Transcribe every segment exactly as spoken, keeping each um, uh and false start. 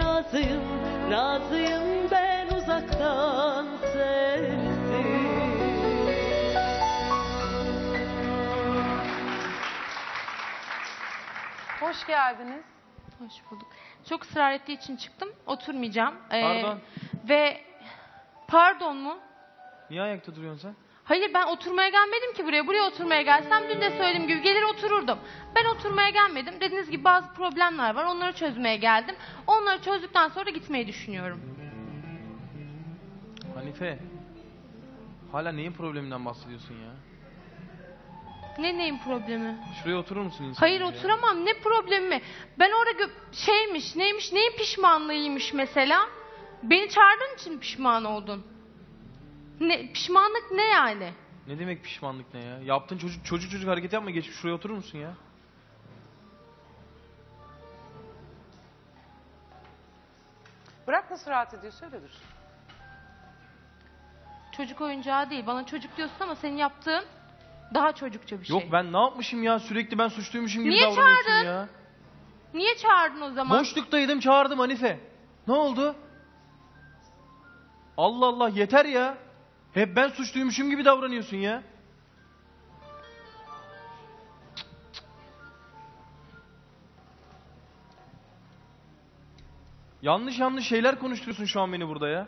razıyım, razıyım ben uzaktan sensiz. Hoş geldiniz. Hoş bulduk. Çok ısrar ettiği için çıktım. Oturmayacağım. Ee, pardon. Ve pardon mu? Niye ayakta duruyorsun sen? Hayır, ben oturmaya gelmedim ki buraya. Buraya oturmaya gelsem dün de söylediğim gibi gelir otururdum. Ben oturmaya gelmedim. Dediğiniz gibi bazı problemler var. Onları çözmeye geldim. Onları çözdükten sonra gitmeyi düşünüyorum. Hanife, hala neyin probleminden bahsediyorsun ya? Ne neyin problemi? Şuraya oturur musun insan? Hayır ya? Oturamam. Ne problemi? Ben orada şeymiş, neymiş, neyin pişmanlığıymış mesela? Beni çağırdığın için pişman oldun. Ne, pişmanlık ne yani? Ne demek pişmanlık ne ya? Yaptığın çocuk çocuk çocuk hareket yapma, geçip şuraya oturur musun ya? Bırak, nasıl rahat ediyorsa öyle dur. Çocuk oyuncağı değil. Bana çocuk diyorsun ama senin yaptığın daha çocukça bir şey. Yok, ben ne yapmışım ya? Sürekli ben suçluymuşum gibi davranıyorsun ya. Niye çağırdın? Niye çağırdın o zaman? Boşluktaydım, çağırdım Hanife. Ne oldu? Allah Allah, yeter ya. Hep ben suçluymuşum gibi davranıyorsun ya. Yanlış yanlış şeyler konuşturuyorsun şu an beni burada ya.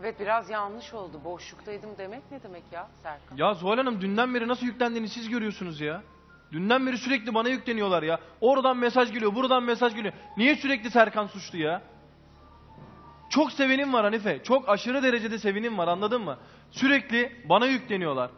Evet, biraz yanlış oldu. Boşluktaydım demek ne demek ya Serkan? Ya Zuhal Hanım, dünden beri nasıl yüklendiğini siz görüyorsunuz ya. Dünden beri sürekli bana yükleniyorlar ya. Oradan mesaj geliyor, buradan mesaj geliyor. Niye sürekli Serkan suçlu ya? Çok sevinim var Hanife. Çok aşırı derecede sevinim var, anladın mı? Sürekli bana yükleniyorlar.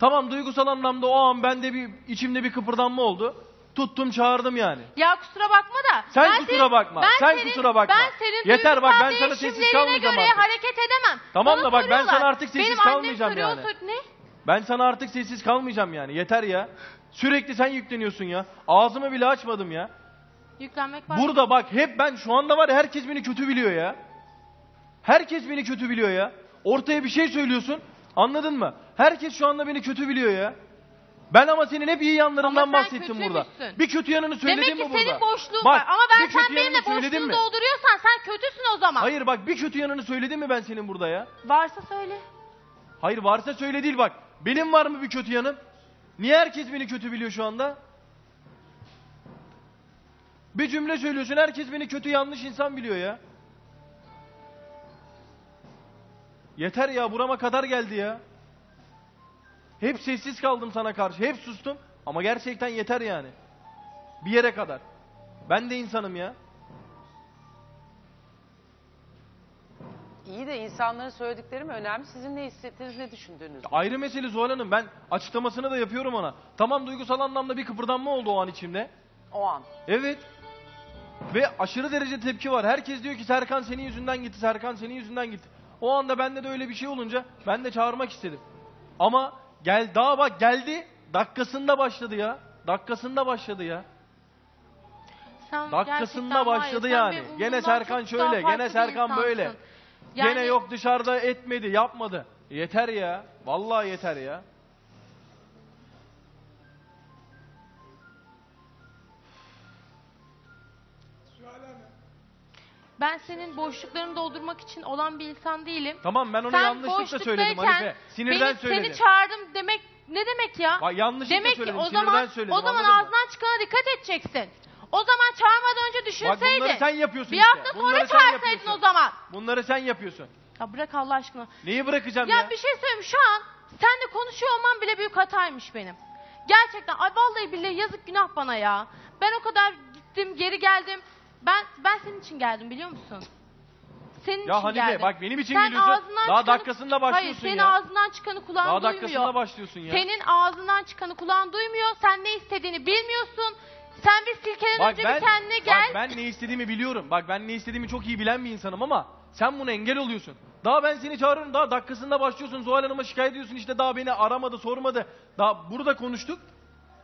Tamam, duygusal anlamda o an bende bir içimde bir kıpırdanma oldu. Tuttum çağırdım yani. Ya kusura bakma da. Sen ben kusura senin, bakma. Ben sen senin, kusura bakma. Ben senin yeter bak, ben sana sessiz kalmayacağım artık. Hareket edemem. Tamam da bak, ben sana artık sessiz benim kalmayacağım yani. Ne? Ben sana artık sessiz kalmayacağım yani. Yeter ya. Sürekli sen yükleniyorsun ya. Ağzımı bile açmadım ya. Yüklenmek var. Burada bak, hep ben şu anda var ya, herkes beni kötü biliyor ya. Herkes beni kötü biliyor ya. Ortaya bir şey söylüyorsun. Anladın mı? Herkes şu anda beni kötü biliyor ya. Ben ama senin hep iyi yanlarından bahsettim burada. Bir kötü yanını söyledim mi burada? Demek ki senin boşluğun var. Ama ben sen benimle boşluğunu dolduruyorsan sen kötüsün o zaman. Hayır bak, bir kötü yanını söyledim mi ben senin burada ya? Varsa söyle. Hayır, varsa söyle değil bak. Benim var mı bir kötü yanım? Niye herkes beni kötü biliyor şu anda? Bir cümle söylüyorsun, herkes beni kötü yanlış insan biliyor ya. Yeter ya, burama kadar geldi ya. Hep sessiz kaldım sana karşı, hep sustum ama gerçekten yeter yani. Bir yere kadar. Ben de insanım ya. İyi de insanların söyledikleri mi önemli, sizin ne hissettiğiniz, ne düşündüğünüz? Ayrı mesele Zuhal Hanım, ben açıklamasını da yapıyorum ona. Tamam, duygusal anlamda bir kıpırdanma oldu o an içimde. O an. Evet. Ve aşırı derece tepki var. Herkes diyor ki Serkan senin yüzünden gitti, Serkan senin yüzünden gitti. O anda bende de öyle bir şey olunca ben de çağırmak istedim. Ama gel daha bak geldi, dakikasında başladı ya. Dakikasında başladı ya. Sen dakikasında başladı yani. Gene Serkan şöyle, gene Serkan böyle. Yani... Gene yok dışarıda etmedi, yapmadı. Yeter ya. Vallahi yeter ya. Ben senin boşluklarını doldurmak için olan bir insan değilim. Tamam, ben onu sen yanlışlıkla söyledim Hanife. Sinirden söyledim. Seni çağırdım demek ne demek ya? Bak, yanlışlıkla demek söyledim. Demek ki o zaman, söyledim, o zaman ağzından çıkana dikkat edeceksin. O zaman çağırmadan önce düşünseydin. Bak, bunları sen yapıyorsun bir işte. Bir hafta sonra çağırsaydın o zaman. Bunları sen yapıyorsun. Ya bırak Allah aşkına. Neyi bırakacağım ya? Ya bir şey söyleyeyim, şu an seninle konuşuyor olman bile büyük hataymış benim. Gerçekten ay vallahi billahi yazık günah bana ya. Ben o kadar gittim geri geldim. Ben ben senin için geldim biliyor musun? Senin ya için Hanife, geldim. Ya Hanife bak benim için sen geliyorsun. Daha çıkanı, dakikasında başlıyorsun hayır, ya. Hayır, senin ağzından çıkanı kulağın duymuyor. Daha dakikasında başlıyorsun ya. Senin ağzından çıkanı kulağın duymuyor. Sen ne istediğini bilmiyorsun. Sen bir silkelen önce ben, bir kendine gel. Bak ben ne istediğimi biliyorum. Bak ben ne istediğimi çok iyi bilen bir insanım ama sen buna engel oluyorsun. Daha ben seni çağırıyorum. Daha dakikasında başlıyorsun. Zuhal Hanım'a şikayet ediyorsun. İşte daha beni aramadı, sormadı. Daha burada konuştuk.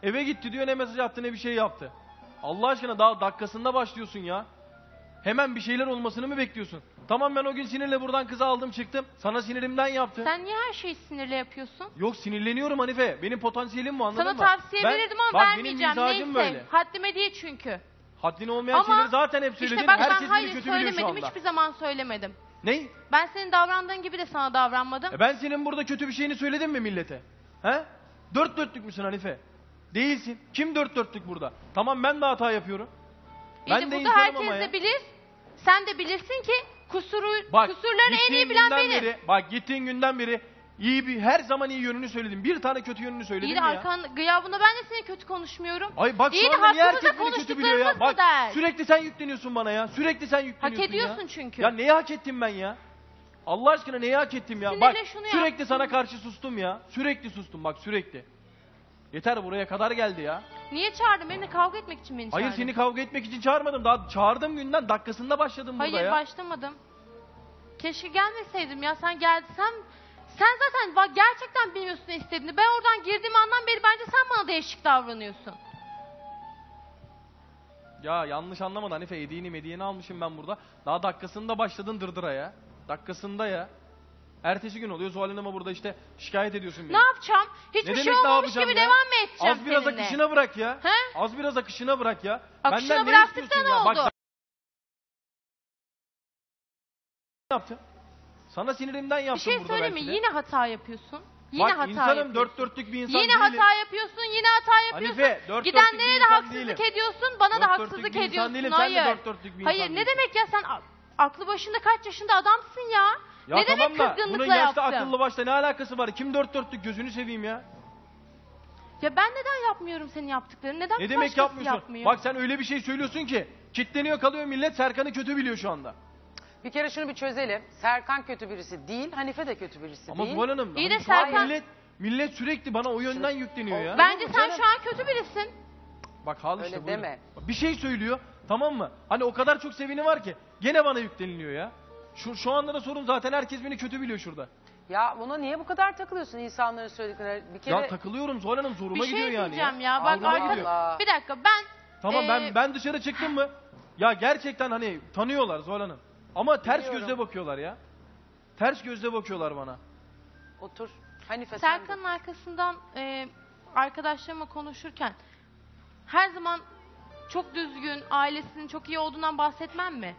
Eve gitti diyor, ne mesaj attı ne bir şey yaptı. Allah aşkına daha dakikasında başlıyorsun ya. Hemen bir şeyler olmasını mı bekliyorsun? Tamam, ben o gün sinirle buradan kızı aldım çıktım. Sana sinirimden yaptım. Sen niye her şeyi sinirle yapıyorsun? Yok, sinirleniyorum Hanife. Benim potansiyelim bu, anladın sana mı? Sana tavsiye ben, verirdim ama bak, vermeyeceğim. Neyse. Böyle. Haddime diye çünkü. Haddine olmayan ama şeyleri zaten hep söyledin. İşte bak, her ben hayır söylemedim. Hiçbir zaman söylemedim. Ney? Ben senin davrandığın gibi de sana davranmadım. E ben senin burada kötü bir şeyini söyledim mi millete? He? Dört dörtlük müsün Hanife? Değilsin. Kim dört dörtlük burada? Tamam, ben de hata yapıyorum. Ben işte de insanım ama ya. Burada herkes de bilir. Sen de bilirsin ki kusuru, bak, kusurlarını en iyi bilen benim. Beri, bak gittiğin günden beri iyi bir, her zaman iyi yönünü söyledim. Bir tane kötü yönünü söyledim ya. İyi de arkan gıyabında ben de seni kötü konuşmuyorum. Ay bak, İyi de hakkımızda konuştuklarımız mı der? Sürekli sen yükleniyorsun bana ya. Sürekli sen yükleniyorsun ya. Hak ediyorsun ya. Çünkü. Ya neyi hak ettim ben ya? Allah aşkına neyi hak ettim ya? Sinirle bak sürekli yaptım. Sana karşı sustum ya. Sürekli sustum bak, sürekli. Yeter, buraya kadar geldi ya. Niye çağırdın? Benimle kavga etmek için beni çağırdın. Hayır, seni kavga etmek için çağırmadım. Daha çağırdığım günden dakikasında başladım burada. Hayır, ya. Hayır, başlamadım. Keşke gelmeseydim ya. Sen gelsem... Sen zaten gerçekten bilmiyorsun ne istediğini. Ben oradan girdiğim andan beri bence sen bana değişik davranıyorsun. Ya yanlış anlamadan Hanife, hediğini mediyeni almışım ben burada. Daha dakikasında başladın dırdıra ya. Dakikasında ya. Ertesi gün oluyor Zuhal Hanım'a burada işte şikayet ediyorsun beni. Ne yapacağım? Hiçbir şey olmamış gibi ya? Devam mı edeceğim seninle? Az biraz seninle. Akışına bırak ya. He? Az biraz akışına bırak ya. Akışına bıraktık da ne ya? Oldu? Bak, ne yaptın? Sana sinirimden yaptım burada. Bir şey söyleme, yine hata yapıyorsun. Yine bak, hata insanım, yapıyorsun. Bak insanım, dört dörtlük bir insan yine değilim. Yine hata yapıyorsun, yine hata yapıyorsun. Hanife, dört gidenlere de haksızlık değilim. Ediyorsun, bana dört da haksızlık ediyorsun. Değilim, hayır, sen de dört dörtlük bir hayır insan ne değilim. Demek ya, sen aklı başında kaç yaşında adamsın ya. Ya ne tamam demek da, kızgınlıkla bunun yaşta yaptım. Akıllı başta ne alakası var? Kim dört dörtlük, gözünü seveyim ya. Ya ben neden yapmıyorum senin yaptıklarını? Neden ne demek yapmıyorsun? Yapmıyor? Bak sen öyle bir şey söylüyorsun ki, kitleniyor kalıyor millet, Serkan'ı kötü biliyor şu anda. Bir kere şunu bir çözelim. Serkan kötü birisi değil, Hanife de kötü birisi ama değil. Ama Zuhal Hanım, İyi de Serkan... millet, millet sürekli bana o yönden yükleniyor ya. Bence sen şu an kötü birisin. Bak hal işte öyle deme. Bak, bir şey söylüyor, tamam mı? Hani o kadar çok sevini var ki gene bana yükleniliyor ya. Şu, şu anda da sorun zaten, herkes beni kötü biliyor şurada. Ya buna niye bu kadar takılıyorsun insanların söylediklerine? Bir kere... Ya takılıyorum Zuhal Hanım, zoruma gidiyor yani. Bir şey diyeceğim ya. Ya. Bak, Allah. Bir dakika ben... Tamam ee... ben, ben dışarı çıktım mı? Ya gerçekten hani tanıyorlar Zuhal Hanım. Ama ters biliyorum. Gözle bakıyorlar ya. Ters gözle bakıyorlar bana. Otur. Hanife Serkan'ın arkasından e, arkadaşlarımla konuşurken her zaman çok düzgün, ailesinin çok iyi olduğundan bahsetmem mi?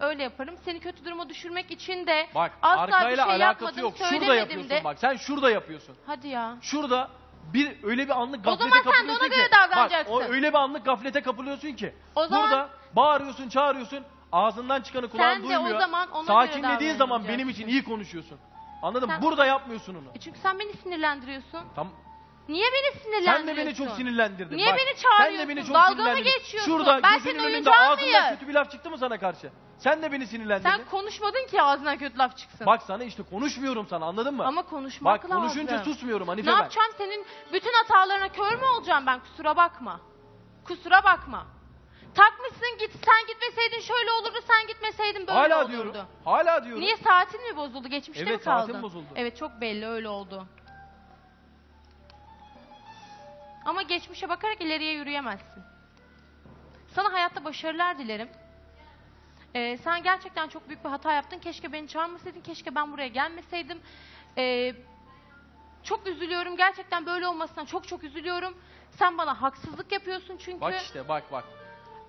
Öyle yaparım. Seni kötü duruma düşürmek için de bak, asla bir şey yapmadım, söylemedim de. Bak, sen şurada yapıyorsun. Hadi ya. Şurada bir öyle bir anlık gaflete kapılıyorsun ki. O zaman sen de ona göre davranacaksın. Bak, o, öyle bir anlık gaflete kapılıyorsun ki. O zaman... Burada bağırıyorsun, çağırıyorsun. Ağzından çıkanı kulağın duymuyor. Sen de o zaman ona sakinlediğin zaman benim için iyi konuşuyorsun. Anladın mı? Burada yapmıyorsun onu. E çünkü sen beni sinirlendiriyorsun. Tam. Niye beni sinirlendiriyorsun? Sen de beni çok sinirlendirdin. Niye bak, beni çağırıyorsun? Sen de beni çok dalga mı geçiyorsun? Şurada ben senin önünde ağzından kötü bir laf çıktı mı sana karşı? Sen de beni sinirlendirdin. Sen konuşmadın ki ağzından kötü laf çıksın. Bak sana işte konuşmuyorum sana, anladın mı? Ama konuşmak lazım. Bak konuşunca susmuyorum Hanife ben. Ne yapacağım, senin bütün hatalarına kör mü olacağım ben? Kusura bakma. Kusura bakma. Takmışsın git, sen gitmeseydin şöyle olurdu, sen gitmeseydin böyle hala olurdu. Diyorum, hala diyorum. Niye, saatin mi bozuldu? Geçmişte evet, mi kaldın? Evet, saatin bozuldu. Evet, çok belli öyle oldu. Ama geçmişe bakarak ileriye yürüyemezsin. Sana hayatta başarılar dilerim. Ee, sen gerçekten çok büyük bir hata yaptın. Keşke beni çağırmasaydın, keşke ben buraya gelmeseydim. Ee, çok üzülüyorum, gerçekten böyle olmasına çok çok üzülüyorum. Sen bana haksızlık yapıyorsun çünkü. Bak işte, bak bak.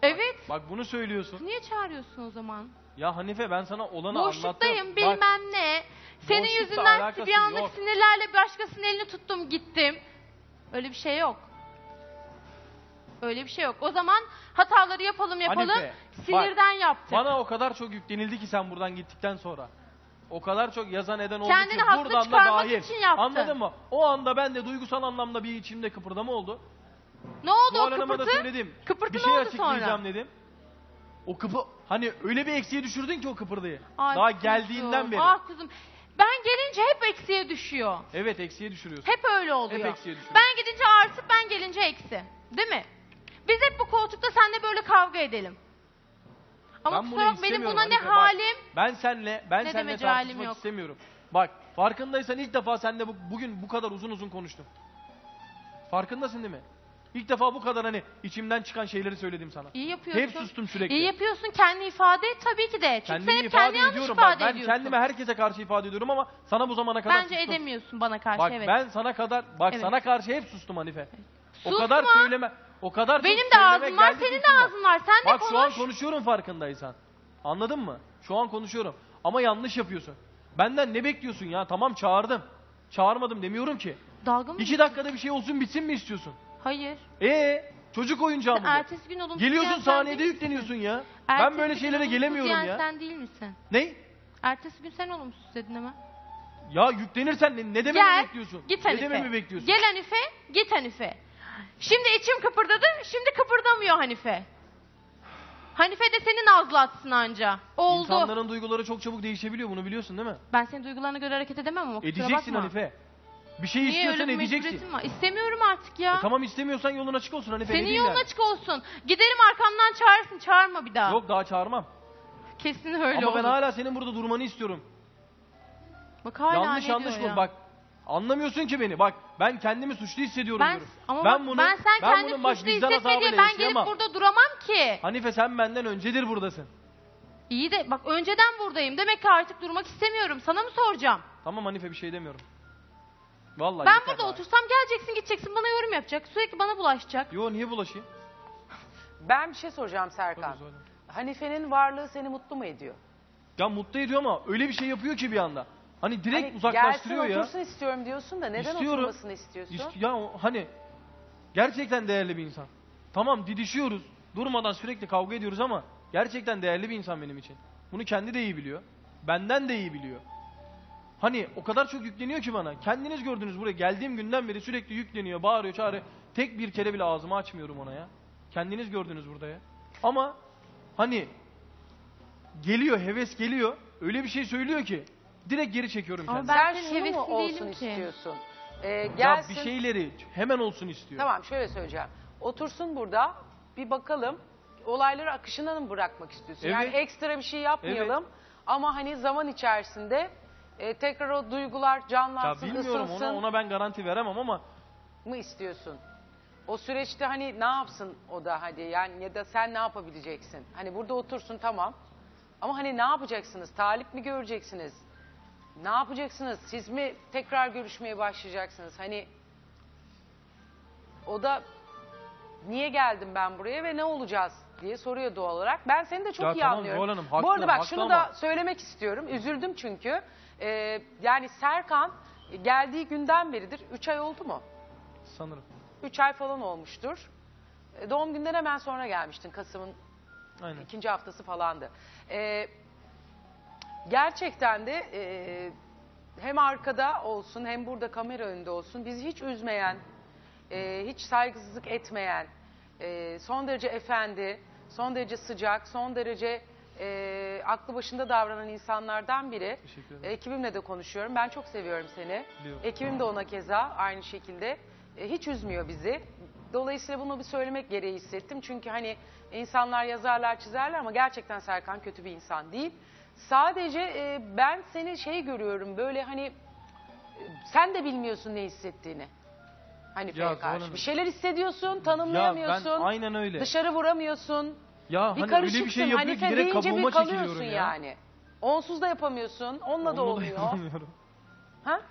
Evet. Bak, bak bunu söylüyorsun. Niye çağırıyorsun o zaman? Ya Hanife, ben sana olanı boşluktayım, anlattım. Boşluktayım bilmem ne. Senin yüzünden bir anlık yok. Sinirlerle başkasının elini tuttum gittim. Öyle bir şey yok. Öyle bir şey yok. O zaman hataları yapalım yapalım. Hanife, sinirden bak, yaptık. Bana o kadar çok yüklenildi ki sen buradan gittikten sonra. O kadar çok yazan eden oldu kendini ki buradan da dahil. Anladın mı? O anda ben de duygusal anlamda bir içimde kıpırdama oldu. Ne oldu o kıpırtı? Söyledim. Kıpırtı bir şey açıklayacağım dedim. O kıpı hani öyle bir eksiye düşürdün ki o kıpırdayı. Ay, daha kızım. Geldiğinden beri. Ah kızım. Ben gelince hep eksiye düşüyor. Evet, eksiye düşürüyorsun. Hep öyle oluyor. Hep eksiye düşürüyorsun. Ben gidince artı, ben gelince eksi. Değil mi? Biz hep bu koltukta seninle böyle kavga edelim. Ama kusura bak, benim buna ne bak, halim? Ben senle ben ne senle tartışmak yok. İstemiyorum. Bak, farkındaysan ilk defa senle bu, bugün bu kadar uzun uzun konuştum. Farkındasın değil mi? İlk defa bu kadar hani içimden çıkan şeyleri söyledim sana. İyi yapıyorsun. Hep sustum sürekli. İyi yapıyorsun. Kendi ifade et tabii ki de. Çünkü sen hep kendi yanlış ifade bak, ben ediyorsun. Ben kendime herkese karşı ifade ediyorum ama sana bu zamana kadar bence sustum. Edemiyorsun bana karşı. Bak, evet. Ben sana kadar bak evet. Sana karşı hep sustum Hanife. Evet. O susma. Kadar söyleme. O kadar benim de ağzım var, senin de ağzın var. Sen bak, de konuş. Bak şu an konuşuyorum farkındaysan. Anladın mı? Şu an konuşuyorum. Ama yanlış yapıyorsun. Benden ne bekliyorsun ya? Tamam çağırdım. Çağırmadım demiyorum ki. Dalga mı? İki dakikada bir şey olsun bitsin mi istiyorsun? Hayır. Eee çocuk oyuncağı mı? Ertesi gün olumsuz geliyorsun sahnede yükleniyorsun ya. Ertesi ben böyle şeylere gelemiyorum ya. Sen değil misin? Ne? Ertesi gün sen olumsuz dedin ama. Ya yüklenirsen ne, ne dememi gel, bekliyorsun? Git Hanife. Ne dememi bekliyorsun? Gel Hanife, git Hanife. Şimdi içim kıpırdadı, şimdi kıpırdamıyor Hanife. Hanife de seni nazlatsın anca. Oldu. İnsanların duyguları çok çabuk değişebiliyor, bunu biliyorsun değil mi? Ben senin duygularına göre hareket edemem ama kusura bakma. Edeceksin Hanife. Bir şey niye istiyorsan edeceksin. İstemiyorum artık ya. E tamam istemiyorsan yolun açık olsun Hanife. Senin yolun yani. Açık olsun. Giderim arkamdan çağırırsın. Çağırma bir daha. Yok daha çağırmam. Kesin öyle ama olur. Ben hala senin burada durmanı istiyorum. Bak hala yanlış yanlış ya. Bak. Anlamıyorsun ki beni. Bak ben kendimi suçlu hissediyorum ben, diyorum. Ama ben bunu ben sen ben kendini suçlu hissetme diye ben gelip burada duramam ki. Hanife sen benden öncedir buradasın. İyi de bak önceden buradayım. Demek ki artık durmak istemiyorum. Sana mı soracağım? Tamam Hanife bir şey demiyorum. Vallahi ben burada abi. Otursam geleceksin gideceksin bana yorum yapacak. Sürekli bana bulaşacak. Yo niye bulaşayım? Ben bir şey soracağım Serkan. Hanife'nin varlığı seni mutlu mu ediyor? Ya mutlu ediyor ama öyle bir şey yapıyor ki bir anda. Hani direkt hani uzaklaştırıyor gelsin, ya. Gelsin otursun istiyorum diyorsun da neden İstiyorum. Oturmasını istiyorsun? İst ya hani gerçekten değerli bir insan. Tamam didişiyoruz. Durmadan sürekli kavga ediyoruz ama gerçekten değerli bir insan benim için. Bunu kendi de iyi biliyor. Benden de iyi biliyor. Hani o kadar çok yükleniyor ki bana. Kendiniz gördünüz buraya geldiğim günden beri sürekli yükleniyor, bağırıyor, çağırıyor. Tek bir kere bile ağzımı açmıyorum ona ya. Kendiniz gördünüz burada ya. Ama hani geliyor, heves geliyor. Öyle bir şey söylüyor ki direkt geri çekiyorum kendimi. Ama ben sen şunu mu olsun istiyorsun? Ee, gelsin. Ya bir şeyleri hemen olsun istiyor. Tamam şöyle söyleyeceğim. Otursun burada bir bakalım olayları akışına mı bırakmak istiyorsun? Evet. Yani ekstra bir şey yapmayalım evet. Ama hani zaman içerisinde... E, tekrar o duygular canlansın, ısınsın. Ya bilmiyorum ona, ona ben garanti veremem ama. Mı istiyorsun? O süreçte hani ne yapsın o da hadi yani ya da sen ne yapabileceksin? Hani burada otursun tamam. Ama hani ne yapacaksınız? Talip mi göreceksiniz? Ne yapacaksınız? Siz mi tekrar görüşmeye başlayacaksınız? Hani o da niye geldim ben buraya ve ne olacağız diye soruyor doğal olarak. Ben seni de çok ya iyi tamam, anlıyorum. Hanım, haklı, bu arada bak şunu ama. Da söylemek istiyorum. Üzüldüm çünkü. Ee, yani Serkan geldiği günden beridir üç ay oldu mu? Sanırım. üç ay falan olmuştur. E, doğum günden hemen sonra gelmiştin. Kasım'ın aynen. ikinci haftası falandı. E, gerçekten de e, hem arkada olsun hem burada kamera önünde olsun bizi hiç üzmeyen, e, hiç saygısızlık etmeyen, e, son derece efendi, son derece sıcak, son derece... E, aklı başında davranan insanlardan biri. Ekibimle de konuşuyorum. Ben çok seviyorum seni. Biliyorum. Ekibim de ona keza aynı şekilde. E, hiç üzmüyor bizi. Dolayısıyla bunu bir söylemek gereği hissettim. Çünkü hani insanlar yazarlar çizerler ama gerçekten Serkan kötü bir insan değil. Sadece e, ben seni şey görüyorum böyle hani e, sen de bilmiyorsun ne hissettiğini. Hanife'ye karşı. Bir şeyler hissediyorsun, tanımlayamıyorsun. Ya ben, aynen öyle. Dışarı vuramıyorsun. Ya bir hani öyle bir şey yapıyor ki direkt kabuğuma çekiliyorum ya. Yani. Onsuz da yapamıyorsun, onunla onu da olmuyor. Da ha?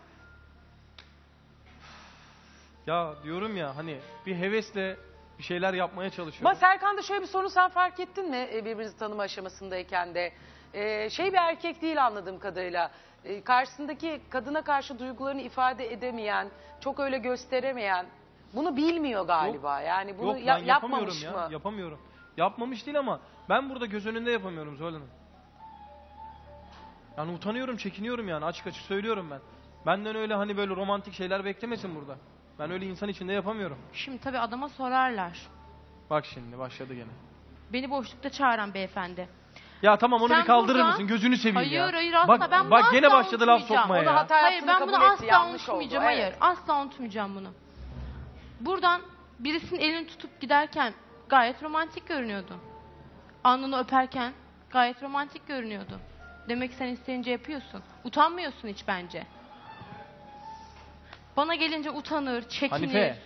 Ya diyorum ya hani bir hevesle bir şeyler yapmaya çalışıyorum. Ama Serkan'da şöyle bir sorun sen fark ettin mi birbirinizi tanıma aşamasındayken de? Ee, şey bir erkek değil anladığım kadarıyla. Ee, karşısındaki kadına karşı duygularını ifade edemeyen, çok öyle gösteremeyen. Bunu bilmiyor galiba. Yok, yani bunu yok, ya yapmamış ya, mı? Yapamıyorum. Yapmamış değil ama ben burada göz önünde yapamıyorum Zuhal Hanım. Yani utanıyorum, çekiniyorum yani açık açık söylüyorum ben. Benden öyle hani böyle romantik şeyler beklemesin burada. Ben öyle insan içinde yapamıyorum. Şimdi tabii adama sorarlar. Bak şimdi başladı gene. Beni boşlukta çağıran beyefendi. Ya tamam onu sen bir kaldırır buradan... mısın? Gözünü seveyim hayır, ya. Hayır hayır asla bak, ben bak gene başladı laf sokmaya ya. Hayır ben bunu asla unutmayacağım hayır evet. Asla unutmayacağım bunu. Buradan birisinin elini tutup giderken... Gayet romantik görünüyordu. Alnını öperken gayet romantik görünüyordu. Demek sen isteyince yapıyorsun. Utanmıyorsun hiç bence. Bana gelince utanır, çekinir. Hanife,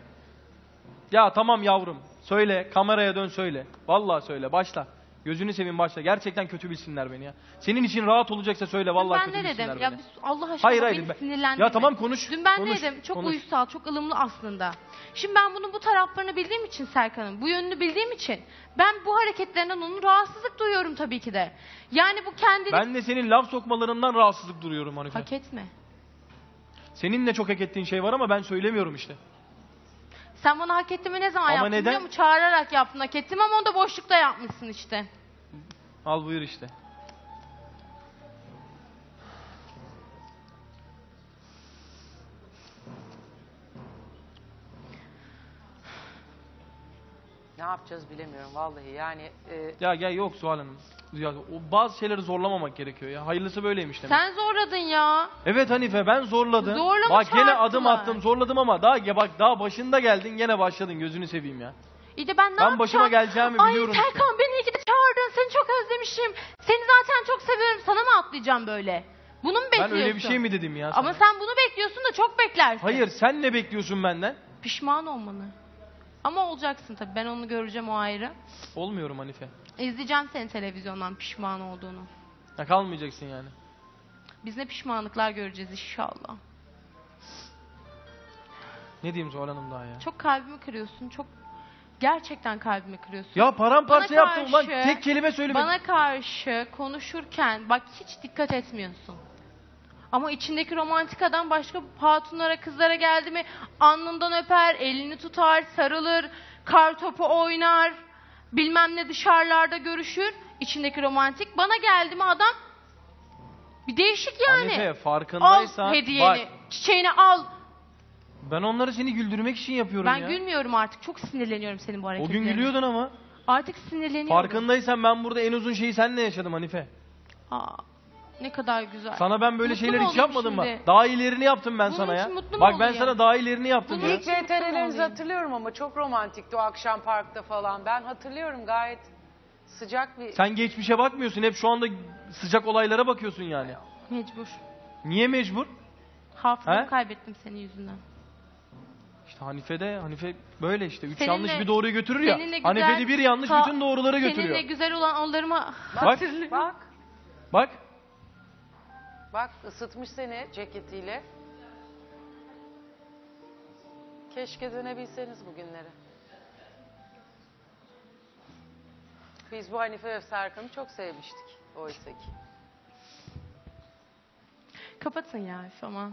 Ya tamam yavrum, söyle, kameraya dön söyle. Vallahi söyle, başla. Gözünü seveyim başla. Gerçekten kötü bilsinler beni ya. Senin için rahat olacaksa söyle, vallahi ben kötü ne bilsinler dedim? Beni. Ya, Allah aşkına hayır, hayır, beni sinirlendirme. Ya tamam konuş. Dün ben konuş, ne dedim? Çok konuş. Uysal, çok ılımlı aslında. Şimdi ben bunun bu taraflarını bildiğim için Serkan'ın, bu yönünü bildiğim için ben bu hareketlerinden onun rahatsızlık duyuyorum tabii ki de. Yani bu kendini... Ben de senin laf sokmalarından rahatsızlık duyuyorum Hanife. Hak etme. Senin de çok hak ettiğin şey var ama ben söylemiyorum işte. Sen bana hak ettiğimi ne zaman ama yaptın neden? Biliyor musun? Çağırarak yaptın hak ettiğimi ama onu da boşlukta yapmışsın işte. Al buyur işte. Ne yapacağız bilemiyorum vallahi yani. E... Ya gel yok Suhal Hanım. Ya, o bazı şeyleri zorlamamak gerekiyor ya. Hayırlısı böyleymiş demek. Sen zorladın ya. Evet Hanife ben zorladım. Zorlamış bak gene artılar. Adım attım zorladım ama daha ya bak daha başında geldin gene başladın gözünü seveyim ya. İyi de ben ne ben yapacağım? Başıma geleceğimi ay, biliyorum. Ay Serkan işte. Beni iyi ki de çağırdın. Seni çok özlemişim. Seni zaten çok seviyorum. Sana mı atlayacağım böyle? Bunu mu bekliyorsun? Ben öyle bir şey mi dedim ya sana? Ama sen bunu bekliyorsun da çok beklersin. Hayır sen ne bekliyorsun benden? Pişman olmanı. Ama olacaksın tabii. Ben onu göreceğim o ayrı. Olmuyorum Hanife. İzleyeceğim seni televizyondan pişman olduğunu. Ya kalmayacaksın yani. Biz ne pişmanlıklar göreceğiz inşallah. Ne diyeyim Zuhal Hanım daha ya? Çok kalbimi kırıyorsun. Çok gerçekten kalbimi kırıyorsun. Ya paramparça yaptın ulan. Tek kelime söylemedim. Bana karşı konuşurken bak hiç dikkat etmiyorsun. Ama içindeki romantik adam başka hatunlara, kızlara geldi mi alnından öper, elini tutar, sarılır, kar topu oynar, bilmem ne dışarılarda görüşür. İçindeki romantik bana geldi mi adam bir değişik yani. Hanife farkındaysan al hediyeni, bak, çiçeğini al. Ben onları seni güldürmek için yapıyorum ben ya. Ben gülmüyorum artık. Çok sinirleniyorum senin bu hareketlerine. O gün gülüyordun ama. Artık sinirleniyorum. Farkındaysan ben burada en uzun şeyi seninle yaşadım Hanife. Aa. Ne kadar güzel. Sana ben böyle mutlu şeyleri hiç yapmadım mı? Daha ilerini yaptım ben bunun sana ya. Bak ben ya? Sana daha ilerini yaptım. Bunun ilk C T R'lerinizi hatırlıyorum ama çok romantikti o akşam parkta falan. Ben hatırlıyorum gayet sıcak bir... Sen geçmişe bakmıyorsun. Hep şu anda sıcak olaylara bakıyorsun yani. Mecbur. Niye mecbur? Hafızamı kaybettim senin yüzünden. İşte Hanife'de, Hanife böyle işte. Üç seninle, yanlış bir doğruyu götürür ya. Güzel, Hanife'de bir yanlış ta, bütün doğruları götürüyor. Seninle güzel olan anılarıma hatırlıyorum. Bak. Bak. Bak ısıtmış seni ceketiyle. Keşke dönebilseniz bugünlere. Biz bu Hanife ve Serkan'ı çok sevmiştik oysa ki. Kapatın ya aman.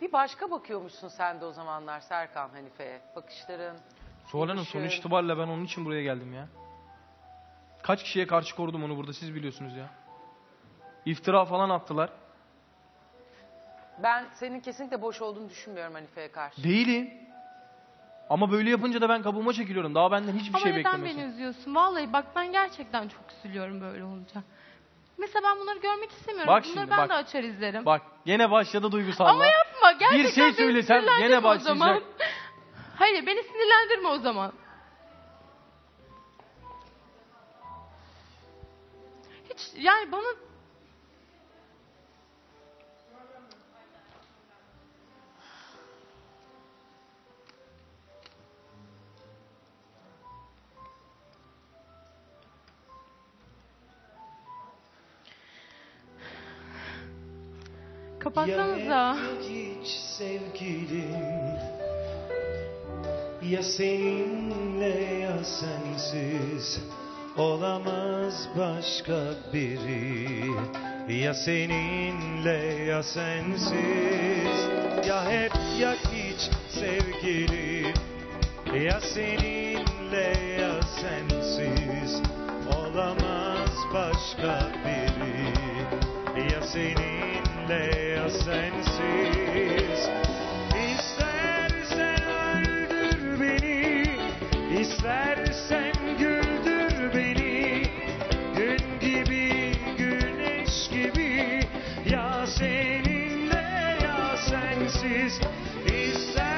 Bir başka bakıyormuşsun sen de o zamanlar Serkan Hanife'ye. Bakışların... Sualan'ın sonuç itibariyle ben onun için buraya geldim ya. Kaç kişiye karşı korudum onu burada siz biliyorsunuz ya. İftira falan attılar. Ben senin kesinlikle boş olduğunu düşünmüyorum Hanife'ye karşı. Değilim. Ama böyle yapınca da ben kabuğuma çekiliyorum. Daha benden hiçbir ama şey beklemesin. Ama neden beni üzüyorsun? Vallahi bak ben gerçekten çok üzülüyorum böyle olunca. Mesela ben bunları görmek istemiyorum. Bak bunları şimdi, ben bak, de açar izlerim. Bak gene başladı duygusalla. Ama yapma gerçekten. Bir şey söylesen gene başlayacak. Hayır, beni sinirlendirme o zaman. Hiç yani bana... Kapatsanıza. Ya seninle ya sensiz olamaz başka biri. Ya seninle ya sensiz, ya hep ya hiç sevgilim. Ya seninle ya sensiz olamaz başka biri. Ya seninle ya sensiz. İstersen güldür beni, gün gibi, güneş gibi, ya seninle ya sensiz. İstersen...